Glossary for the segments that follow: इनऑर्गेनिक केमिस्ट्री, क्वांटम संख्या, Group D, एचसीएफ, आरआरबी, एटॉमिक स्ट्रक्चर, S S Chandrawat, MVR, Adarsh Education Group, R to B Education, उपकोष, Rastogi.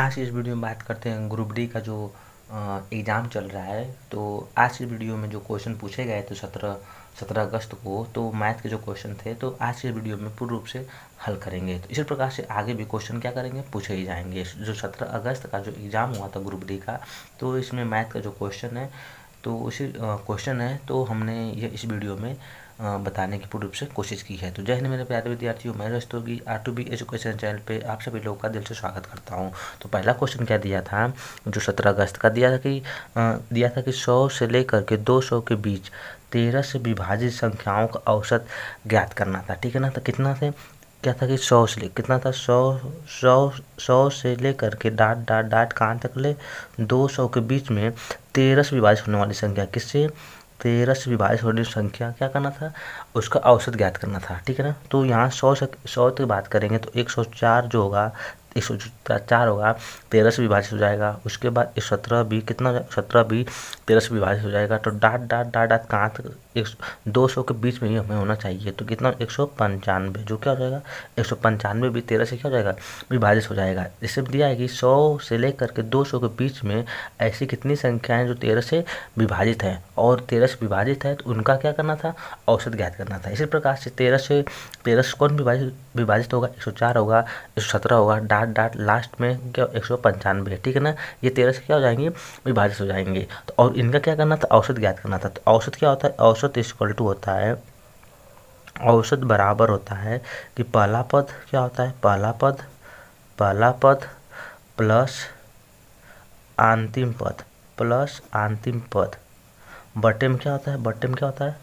आज इस वीडियो में बात करते हैं ग्रुप डी का जो एग्ज़ाम चल रहा है। तो आज की वीडियो में जो क्वेश्चन पूछे गए थे 17 अगस्त को, तो मैथ के जो क्वेश्चन थे, तो आज की वीडियो में पूर्ण रूप से हल करेंगे। तो इसी प्रकार से आगे भी क्वेश्चन क्या करेंगे, पूछे ही जाएंगे। जो 17 अगस्त का जो एग्ज़ाम हुआ था ग्रुप डी का, तो इसमें मैथ का जो क्वेश्चन है, तो उसी क्वेश्चन है, तो हमने ये इस वीडियो में बताने की पूर्ण रूप से कोशिश की है। तो जय हिंद मेरे प्यारे विद्यार्थियों, मैं Rastogi R to B education channel पे आप सभी लोगों का दिल से स्वागत करता हूं। तो पहला क्वेश्चन क्या दिया था, जो 17 अगस्त का दिया था कि 100 से लेकर के 200 के बीच 13 से विभाजित संख्याओं का औसत ज्ञात करना था। ठीक है ना, तो कितना से क्या था कि 100 से ले कितना था 100 से लेकर के डाट डाट डाट कहाँ तक ले 200 के बीच में 13 से विभाजित होने वाली संख्या, किससे 13 से विभाजित होने वाली संख्या क्या करना था, उसका औसत ज्ञात करना था। ठीक है ना, तो यहाँ 100 तक बात करेंगे तो 104 जो होगा 104 होगा 13 से विभाजित हो जाएगा। उसके बाद 17 भी कितना 17 भी 13 से विभाजित हो जाएगा। तो डाट डाट डाट डाट कहाँ तक 200 के बीच में ही हमें होना चाहिए। तो कितना 195, जो क्या हो जाएगा 195 भी 13 से क्या हो जाएगा विभाजित हो जाएगा। इससे दिया है कि 100 से लेकर के 200 के बीच में ऐसी कितनी संख्याएं जो 13 से विभाजित हैं, और 13 से विभाजित है तो उनका क्या करना था, औसत ज्ञात करना था। इसी प्रकार से 13 से कौन विभाजित होगा, 104 होगा, 117 होगा, डाट डाट लास्ट में क्या 195 है। ठीक है ना, ये 13 से क्या हो जाएंगे विभाजित हो जाएंगे। तो और इनका क्या करना था, औसत ज्ञात करना था। तो औसत क्या होता है, औसत इक्वल टू होता है, औसत बराबर होता है कि पहला पद क्या होता है, पहला पद प्लस अंतिम पद बटे में क्या होता है,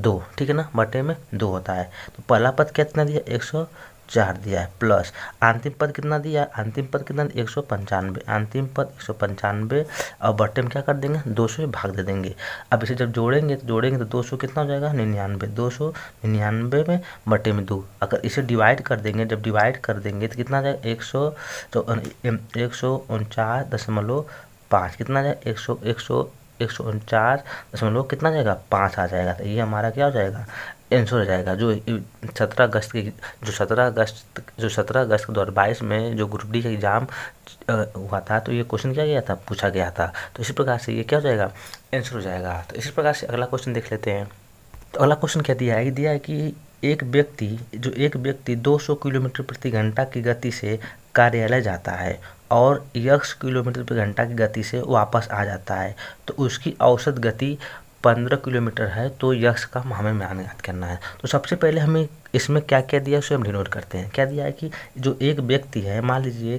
दो। ठीक है ना, बटे में दो होता है। तो पहला पद कितना दिया 104 दिया है, प्लस अंतिम पद कितना दिया, अंतिम पद कितना 195, अंतिम पद 195 और बटे में क्या कर देंगे 200 भाग दे देंगे। अब इसे जब जोड़ेंगे तो 200 कितना हो जाएगा 99, 299 में बटे में 2। अगर इसे डिवाइड कर देंगे तो कितना जाएगा 149.5 कितना जाएगा 149.5 कितना जाएगा 5 आ जाएगा। तो ये हमारा क्या हो जाएगा, आंसर हो जाएगा। जो 17 अगस्त 2022 में जो ग्रुप डी का एग्ज़ाम हुआ था, तो ये क्वेश्चन क्या गया था, पूछा गया था। तो इसी प्रकार से ये क्या हो जाएगा, आंसर हो जाएगा। तो इसी प्रकार से अगला क्वेश्चन देख लेते हैं। तो अगला क्वेश्चन क्या दिया है कि एक व्यक्ति 200 किलोमीटर प्रति घंटा की गति से कार्यालय जाता है और 1 किलोमीटर प्रति घंटा की गति से वापस आ जाता है, तो उसकी औसत गति 15 किलोमीटर है। तो यक्ष का हमें मान ज्ञात करना है। तो सबसे पहले हमें इसमें क्या क्या दिया है उसे हम डिनोट करते हैं। क्या दिया है कि जो एक व्यक्ति है, मान लीजिए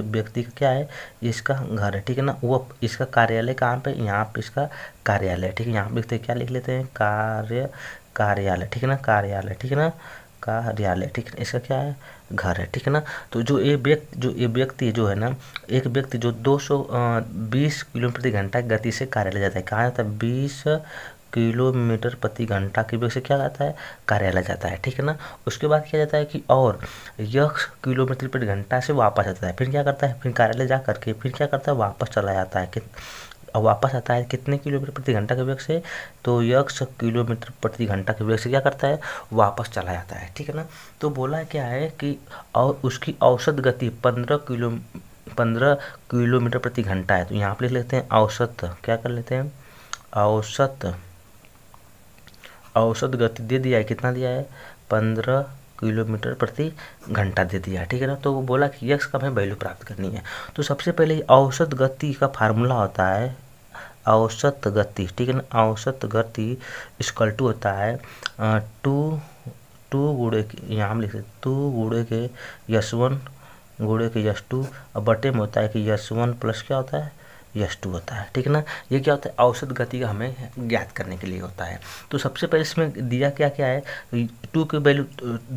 व्यक्ति का क्या है, इसका घर है। ठीक है ना, वो इसका कार्यालय कहाँ पे, यहाँ पे इसका कार्यालय। ठीक है, यहाँ पे क्या लिख लेते हैं, कार्यालय। ठीक है ना, कार्यालय। ठीक है ना, कार्यालय। ठीक है, इसका क्या है, घर है। ठीक है ना, तो जो एक व्यक्ति जो 220 किलोमीटर प्रति घंटा की गति से कार्यालय जाता है, कहाँ जाता है 20 किलोमीटर प्रति घंटा की गति से क्या जाता है, कार्यालय जाता है। ठीक है ना, उसके बाद क्या जाता है कि और 1 किलोमीटर प्रति घंटा से वापस आता है, फिर क्या करता है, फिर कार्यालय जा करके फिर क्या करता है, वापस चला जाता है। और वापस आता है कितने किलोमीटर प्रति घंटा के वेग से, तो 1 किलोमीटर प्रति घंटा के वेग से क्या करता है, वापस चला जाता है। ठीक है ना, तो बोला क्या है कि और उसकी औसत गति 15 किलोमीटर प्रति घंटा है। तो यहाँ पर लिख लेते हैं औसत, क्या कर लेते हैं औसत गति दे दिया है, कितना दिया है 15 किलोमीटर प्रति घंटा दे दिया। ठीक है ना, तो वो बोला कि x का हमें वैल्यू प्राप्त करनी है। तो सबसे पहले औसत गति का फार्मूला होता है औसत गति। ठीक है ना, औसत गति इक्वल टू होता है टू गुणे के, यहाँ हम लिख सकते 2 गुणे के s1 गुणे के s2 और बटे में होता है कि s1 प्लस क्या होता है s2 होता है। ठीक है ना, ये क्या होता है, औसत गति का हमें ज्ञात करने के लिए होता है। तो सबसे पहले इसमें दिया क्या क्या है, 2 के वैल्यू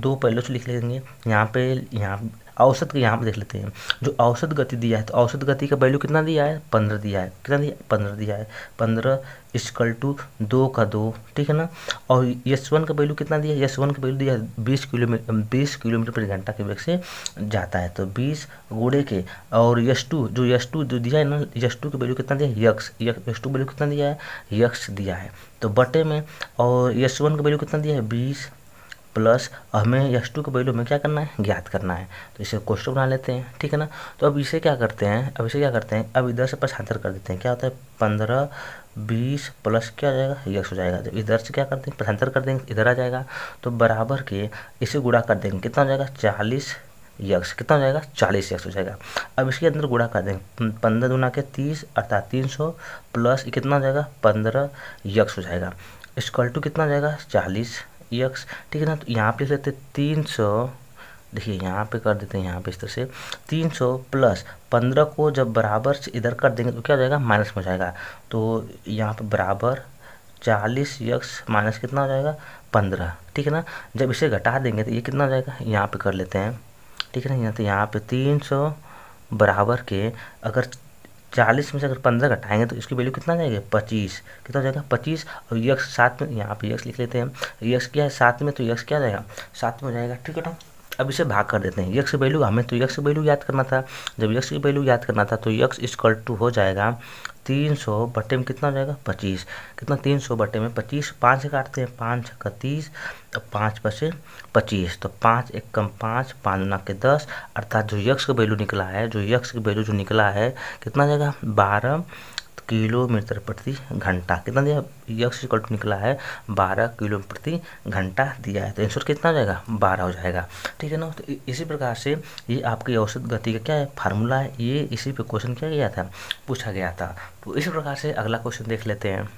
2 पहले से लिख लेंगे, यहाँ औसत के यहाँ पे देख लेते हैं। जो औसत गति दिया है, तो औसत गति का वैल्यू कितना दिया है, 15 दिया है। कितना दिया, 15 दिया है। 15 इक्वल टू 2 का 2। ठीक है ना, और s1 का वैल्यू कितना दिया है, s1 का वैल्यू दिया है 20 किलोमीटर प्रति घंटा के वेग से जाता है, तो 20 गुणे के। और s2 जो दिया है ना, s2 का वैल्यू कितना दिया है, s2 वैल्यू कितना दिया है, x दिया है, तो बटे में। और s1 का वैल्यू कितना दिया है 20 प्लस हमें S2 के वैल्यू में क्या करना है, ज्ञात करना है। तो इसे कोष्टक बना लेते हैं, ठीक है ना। तो अब इसे क्या करते हैं, अब इधर से पक्षांतर कर देते हैं। क्या होता है 15 20 प्लस क्या हो जाएगा, यस हो जाएगा। जब इधर से क्या करते हैं पक्षांतर कर देंगे, इधर आ जाएगा तो बराबर के इसे गुणा कर देंगे, कितना हो जाएगा 40 यक्स, कितना हो जाएगा 40 यक्स हो जाएगा। अब इसके अंदर गुणा कर देंगे, 15 गुना के 30 अर्थात 300 प्लस कितना हो जाएगा 15 यक्स हो जाएगा, इक्वल टू कितना हो जाएगा 40 यक्स, ठीक है ना। तो यहाँ पे लेते 300, देखिए यहाँ पे कर देते हैं, यहाँ पे इस तरह से 300 प्लस 15 को जब बराबर से इधर कर देंगे तो क्या हो जाएगा माइनस में हो जाएगा। तो यहाँ पे बराबर 40 यक्स माइनस कितना हो जाएगा 15, ठीक है ना। जब इसे घटा देंगे तो ये कितना हो जाएगा, यहाँ पे कर लेते हैं, ठीक है ना। तो यहाँ पे 300 बराबर के अगर 40 में से अगर 15 घटाएंगे तो इसकी वैल्यू कितना जाएगी 25, कितना हो जाएगा 25। और यक्स साथ में, यहाँ पे यक्स लिख लेते हैं, यक्स क्या है साथ में, तो यक्स क्या जाएगा साथ में हो जाएगा, ठीक है ना। अब इसे भाग कर देते हैं, यक्स की वैल्यू हमें, तो यक्स की वैल्यू याद करना था। जब यक्स की वैल्यू याद करना था तो यक्स इक्वल टू हो जाएगा 300 बटे में कितना हो जाएगा 25, कितना 300 बटे में 25, 5 से काटते हैं, 5 का 30 और 5 5 से 25, तो 5 1 कम 5, 5 गुना के 10 अर्थात जो यक्स की वैल्यू निकला है, कितना जाएगा 12 किलोमीटर प्रति घंटा, कितना दिया यक्स इक्वल टू निकला है 12 किलोमीटर प्रति घंटा दिया है। तो आंसर कितना हो जाएगा 12 हो जाएगा, ठीक है ना। तो इसी प्रकार से ये आपकी औसत गति का क्या है फार्मूला है, ये इसी पे क्वेश्चन किया गया था, पूछा गया था। तो इसी प्रकार से अगला क्वेश्चन देख लेते हैं।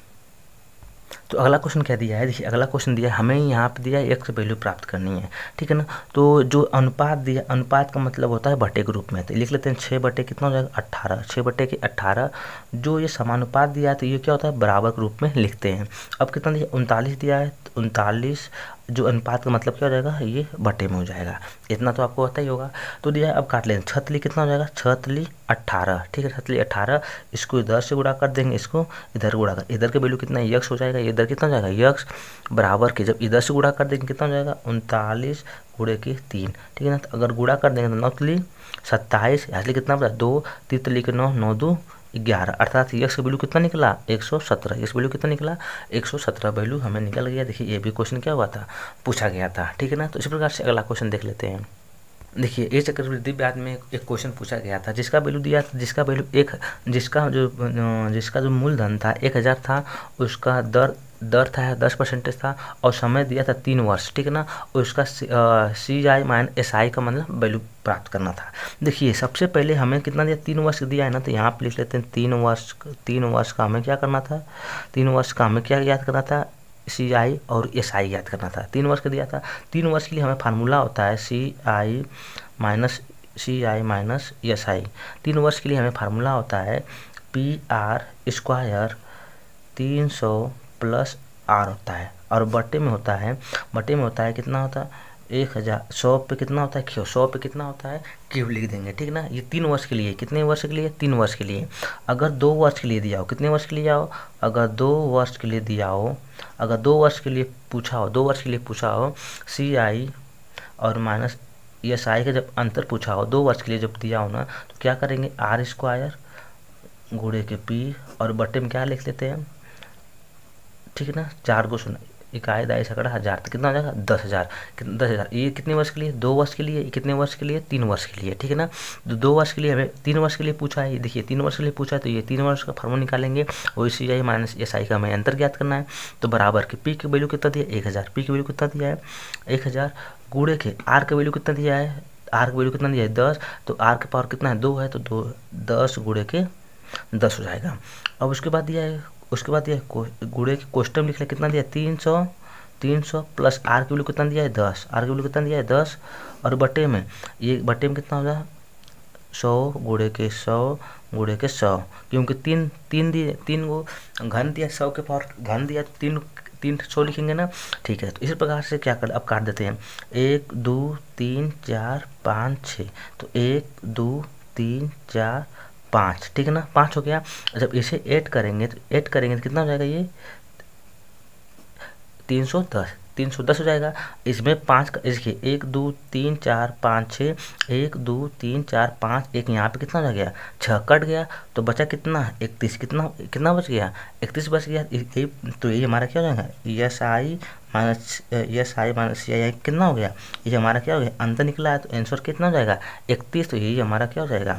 तो अगला क्वेश्चन क्या दिया है, देखिए अगला क्वेश्चन दिया है हमें, यहाँ पे दिया है एक्स वैल्यू प्राप्त करनी है, ठीक है ना। तो जो अनुपात दिया, अनुपात का मतलब होता है बटे के रूप में, तो लिख लेते हैं 6 बटे कितना हो जाएगा 18, 6 बटे के 18। जो ये समानुपात दिया है तो ये क्या होता है बराबर के रूप में लिखते हैं। अब कितना दिया 39 दिया है, 39 जो अनुपात का मतलब क्या हो जाएगा, ये बटे में हो जाएगा, इतना तो आपको पता ही होगा। तो दिया अब काट लें, 36 कितना हो जाएगा 36 18, ठीक है 36 18। इसको इधर से गुणा कर देंगे, इसको इधर गुणा कर, इधर के वैल्यू कितना है यक्स हो जाएगा, इधर कितना हो जाएगा यक्स बराबर के जब इधर से गुणा कर देंगे कितना हो जाएगा 39 गुणे के 3, ठीक है ना। तो अगर गुणा कर देंगे तो 9 3 27, यहाँ कितना बचा 2 3 के 9 9 2 11 अर्थात यक्स वैल्यू कितना निकला 117, यक्स वैल्यू कितना निकला 117 वैल्यू हमें निकल गया। देखिए ये भी क्वेश्चन क्या हुआ था, पूछा गया था, ठीक है ना। तो इसी प्रकार से अगला क्वेश्चन देख लेते हैं। देखिए ये चक्रवृद्धि ब्याज में एक क्वेश्चन पूछा गया था, जिसका वैल्यू दिया, जिसका वैल्यू एक, जिसका जो मूलधन था 1000 था, उसका दर था 10% था, और समय दिया था 3 वर्ष, ठीक है ना। और उसका CI - SI का मतलब वैल्यू प्राप्त करना था। देखिए सबसे पहले हमें कितना दिया 3 वर्ष दिया है ना, तो यहाँ पे लिख लेते हैं 3 वर्ष का हमें क्या करना था, 3 वर्ष का हमें क्या याद करना था CI और SI याद करना था, 3 वर्ष का दिया था। 3 वर्ष के लिए हमें फार्मूला होता है CI - SI। 3 वर्ष के लिए हमें फार्मूला होता है PR² 300 प्लस R होता है, और बटे में होता है, कितना होता है 1000 100 पे कितना होता है 100 पे कितना होता है क्यूब लिख देंगे, ठीक ना। ये 3 वर्ष के लिए, कितने वर्ष के लिए 3 वर्ष के लिए। अगर 2 वर्ष के लिए दिया हो, कितने वर्ष के लिए आओ, अगर 2 वर्ष के लिए दिया हो, अगर 2 वर्ष के लिए पूछा हो, 2 वर्ष के लिए पूछा हो CI और SI का जब अंतर पूछा हो, 2 वर्ष के लिए जब दिया हो ना, तो क्या करेंगे R² गुणे के P और बटे में क्या लिख लेते हैं, ठीक है ना, 4 को 0 इकाई दाई सकड़ा 1000, तो कितना हो जाएगा 10,000, 10,000। ये कितने वर्ष के लिए 2 वर्ष के लिए, कितने वर्ष के लिए 3 वर्ष के लिए, ठीक है ना। तो 2 वर्ष के लिए हमें 3 वर्ष के लिए पूछा है, देखिए 3 वर्ष के लिए पूछा है, तो ये 3 वर्ष का फार्मूला निकालेंगे, वही CI - SI का हमें अंतर ज्ञात करना है। तो बराबर के P की वैल्यू कितना दिया है 1000, P की वैल्यू कितना दिया है 1000, गुणे के R की वैल्यू कितना दिया है, R की वैल्यू कितना दिया है 10, तो R के पावर कितना है 2 है, तो 10 गुणे के 10 हो जाएगा। अब उसके बाद दिया है, गुणे के कोष्टक में लिख ले, कितना दिया 300 प्लस R की वैल्यू कितना दिया है 10, R की वैल्यू कितना दिया है 10, और बटे में, ये बटे में कितना हो जाएगा 100 गुणे के 100 गुणे के 100, क्योंकि 3 दिए, 3 को घन दिया, 100 के पावर घन दिया, 3 100 लिखेंगे ना, ठीक है। तो इसी प्रकार से क्या कर, अब काट देते हैं 1 2 3 4 5 6, तो 1 2 3 4 5, ठीक है ना, 5 हो गया। जब इसे ऐड करेंगे तो कितना हो जाएगा ये 310 हो जाएगा। इसमें 5 का, इसके 1 2 3 4 5 6, 1 2 3 4 5, 1 यहाँ पे कितना हो गया 6 कट गया, तो बचा कितना 31, कितना बच गया 31 बच गया। तो ये हमारा क्या हो जाएगा minus S I minus I कितना हो गया, ये हमारा क्या हो गया अंतर निकला है। तो आंसर कितना हो जाएगा 31। तो यही हमारा क्या हो जाएगा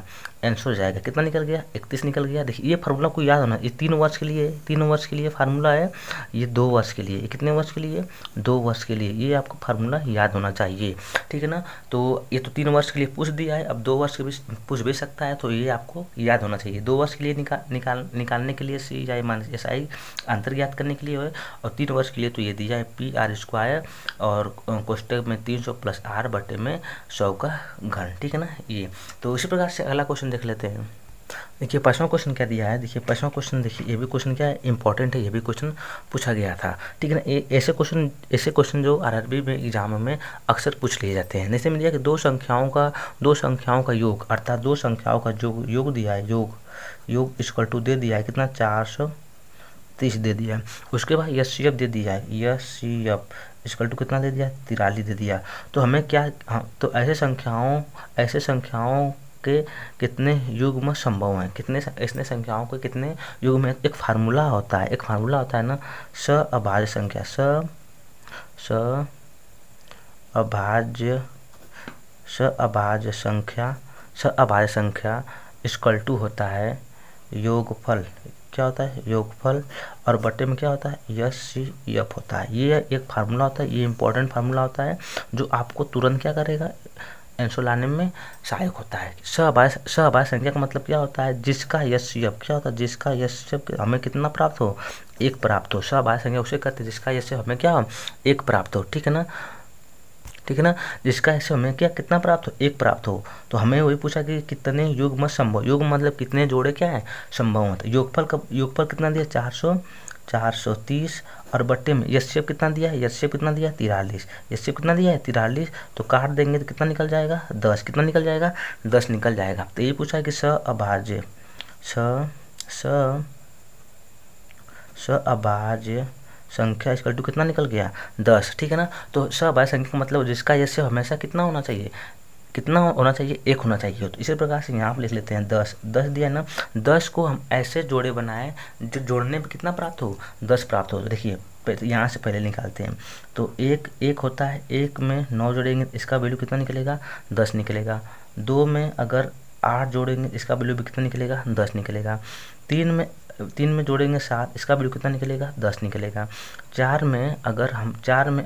आंसर हो जाएगा। कितना निकल गया 31 निकल गया। देखिए ये फार्मूला को याद होना, ये 3 वर्ष के लिए, 3 वर्ष के लिए फार्मूला है, ये 2 वर्ष के लिए। ये कितने वर्ष के लिए 2 वर्ष के लिए, ये आपको फार्मूला याद होना चाहिए, ठीक है ना। तो ये तो 3 वर्ष के लिए पूछ दिया है, अब 2 वर्ष के बीच पूछ भी सकता है, तो ये आपको याद होना चाहिए। 2 वर्ष के लिए निकालने के लिए सी आई माइनस एस आई अंतर ज्ञात करने के लिए है, और 3 वर्ष के लिए तो ये दिया है पी आर स्क्वायर और कोष्टक में 300 प्लस आर बटे में 100 का घन, ठीक है ना। ये तो इसी प्रकार से अगला क्वेश्चन देख लेते हैं। देखिए 5वां क्वेश्चन क्या दिया है। देखिए 5वां क्वेश्चन, देखिए ये भी क्वेश्चन क्या है इंपॉर्टेंट है, ये भी क्वेश्चन पूछा गया था, ठीक है ना। ऐसे क्वेश्चन जो आरआरबी में एग्जाम में अक्सर पूछ लिए जाते हैं। जैसे मैंने दिया कि दो संख्याओं का योग, अर्थात 2 संख्याओं का जो योग दिया है, योग इक्वल टू दे दिया है कितना 430 दे दिया है। उसके बाद एस सी एफ दे दिया है, S C F equal to कितना दे दिया 43 दे दिया। तो हमें क्या, तो ऐसे संख्याओं के कितने युग्म संभव हैं, कितने इसने संख्याओं के कितने युग्म। एक फार्मूला होता है, ना स अभाज्य संख्या, स अभाज्य संख्या इक्वल टू होता है योगफल, क्या होता है योगफल, और बटे में क्या होता है एस सी एफ होता है। ये एक फार्मूला होता है, ये इंपॉर्टेंट फार्मूला होता है जो आपको तुरंत क्या करेगा आंसर लाने में सहायक होता है। सहभाज्य संख्या का मतलब क्या होता है जिसका यस सी एफ, क्या होता है जिसका यस सी एफ हमें कितना प्राप्त हो, 1 प्राप्त हो। सहभाज्य संख्या उसे कहते हैं जिसका यस सी एफ हमें क्या हो 1 प्राप्त हो, ठीक है ना, ठीक है ना। जिसका ऐसे हमें क्या कितना प्राप्त हो 1 प्राप्त हो। तो हमें वही पूछा कि कितने युग्म संभव, योग मतलब कितने जोड़े क्या है संभव होता है। योगफल कितना दिया 430 और बट्टे में यशेप कितना दिया है, यशेप कितना दिया 43, यशेप कितना दिया है 43। तो काट देंगे तो कितना निकल जाएगा 10, कितना निकल जाएगा 10 निकल जाएगा। तो ये पूछा है कि स अभाज्य संख्या इक्वल टू कितना निकल गया 10, ठीक है ना। तो सहभाज्य संख्या का मतलब जिसका यश हमेशा कितना होना चाहिए, 1 होना चाहिए। तो इसी प्रकार से यहाँ पर लिख लेते हैं 10 दिया ना, 10 को हम ऐसे जोड़े बनाए जो जोड़ने पे कितना प्राप्त हो 10 प्राप्त हो। देखिए यहाँ से पहले निकालते हैं, तो 1 होता है, 1 में 9 जोड़ेंगे इसका वैल्यू कितना निकलेगा 10 निकलेगा। 2 में अगर 8 जोड़ेंगे इसका वैल्यू भी कितना निकलेगा 10 निकलेगा। 3 में जोड़ेंगे 7 इसका वैल्यू कितना निकलेगा 10 निकलेगा। 4 में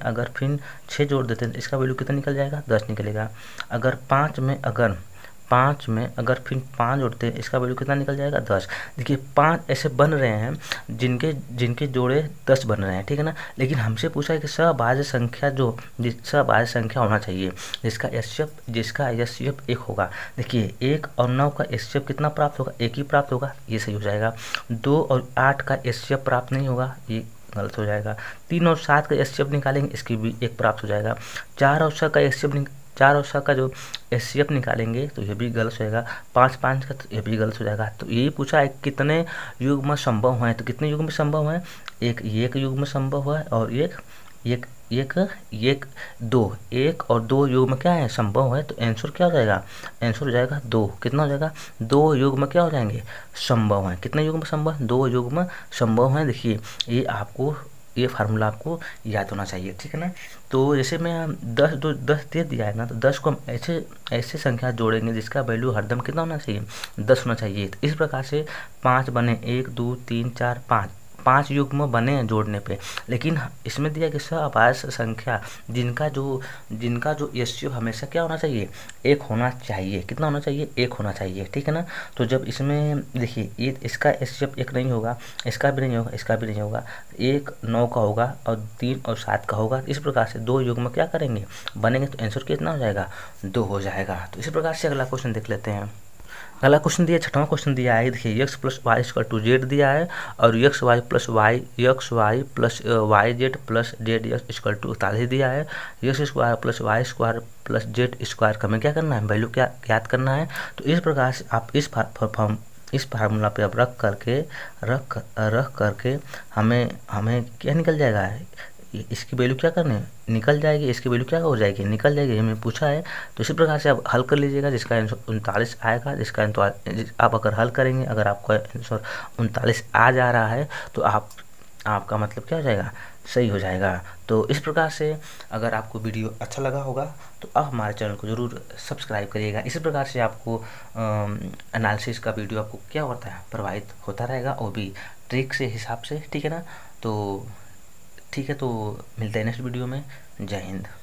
अगर फिर 6 जोड़ देते हैं इसका वैल्यू कितना निकल जाएगा 10 निकलेगा। अगर 5 में अगर फिर 5 जोड़ते हैं इसका वैल्यू कितना निकल जाएगा 10। देखिए 5 ऐसे बन रहे हैं जिनके जोड़े 10 बन रहे हैं, ठीक है ना। लेकिन हमसे पूछा है कि सहभाज्य संख्या जो सहभाज्य संख्या होना चाहिए जिसका एचसीएफ 1 होगा। देखिए 1 और 9 का एचसीएफ कितना प्राप्त होगा, 1 ही प्राप्त होगा, ये सही हो जाएगा। 2 और 8 का एचसीएफ प्राप्त नहीं होगा, ये गलत हो जाएगा। 3 और 7 का एचसीएफ निकालेंगे इसकी भी 1 प्राप्त हो जाएगा। 4 और 6 का जो एस सी एफ निकालेंगे तो ये भी गलत हो जाएगा। 5 का तो ये भी गलत हो जाएगा। तो यही पूछा है कितने युग्म संभव हैं, तो कितने युग्म संभव हैं, एक युग्म संभव है और एक और दो युग्म क्या है संभव है। तो आंसर क्या हो जाएगा, आंसर हो जाएगा 2, कितना हो जाएगा 2 युग्म क्या हो जाएंगे संभव हैं। कितने युग्म संभव है 2 युग्म संभव हैं। देखिए ये आपको ये फार्मूला आपको याद होना चाहिए, ठीक है ना। तो जैसे मैं 10 दे दिया है ना, तो 10 को हम ऐसे संख्या जोड़ेंगे जिसका वैल्यू हरदम कितना होना चाहिए 10 होना चाहिए। तो इस प्रकार से 5 बने 1 2 3 4 5 युग्म बने हैं जोड़ने पे। लेकिन इसमें दिया कि सहभाज्य संख्या जिनका जो एचसीएफ हमेशा क्या होना चाहिए 1 होना चाहिए, कितना होना चाहिए 1 होना चाहिए, ठीक है ना। तो जब इसमें देखिए ये इसका एचसीएफ 1 नहीं होगा, इसका भी नहीं होगा, इसका भी नहीं होगा। 1 9 का होगा और 3 और 7 का होगा। इस प्रकार से 2 युग्म क्या करेंगे बनेंगे, तो आंसर कितना हो जाएगा 2 हो जाएगा। तो इसी प्रकार से अगला क्वेश्चन देख लेते हैं। अगला क्वेश्चन दिया, 6वां क्वेश्चन दिया है। देखिए x plus Y equal to Z दिया है और xy plus Y Z plus Z equal to 43 दिया है। X square plus Y square plus Z square का हमें क्या करना है वैल्यू क्या ज्ञात करना है। तो इस प्रकार से आप इस फार्मूला पे आप रख करके हमें क्या निकल जाएगा, इसकी वैल्यू क्या करनी है निकल जाएगी, इसकी वैल्यू क्या हो जाएगी निकल जाएगी, हमें पूछा है। तो इसी प्रकार से आप हल कर लीजिएगा, जिसका आंसर 39 आएगा, जिसका आप अगर हल करेंगे, अगर आपका आंसर 39 आ जा रहा है तो आपका मतलब क्या हो जाएगा सही हो जाएगा। तो इस प्रकार से अगर आपको वीडियो अच्छा लगा होगा तो आप हमारे चैनल को ज़रूर सब्सक्राइब करिएगा। इसी प्रकार से आपको एनालिसिस का वीडियो आपको क्या होता है प्रभावित होता रहेगा, वो भी ट्रिक से हिसाब से, ठीक है ना। तो ठीक है, तो मिलते हैं नेक्स्ट वीडियो में। जय हिंद।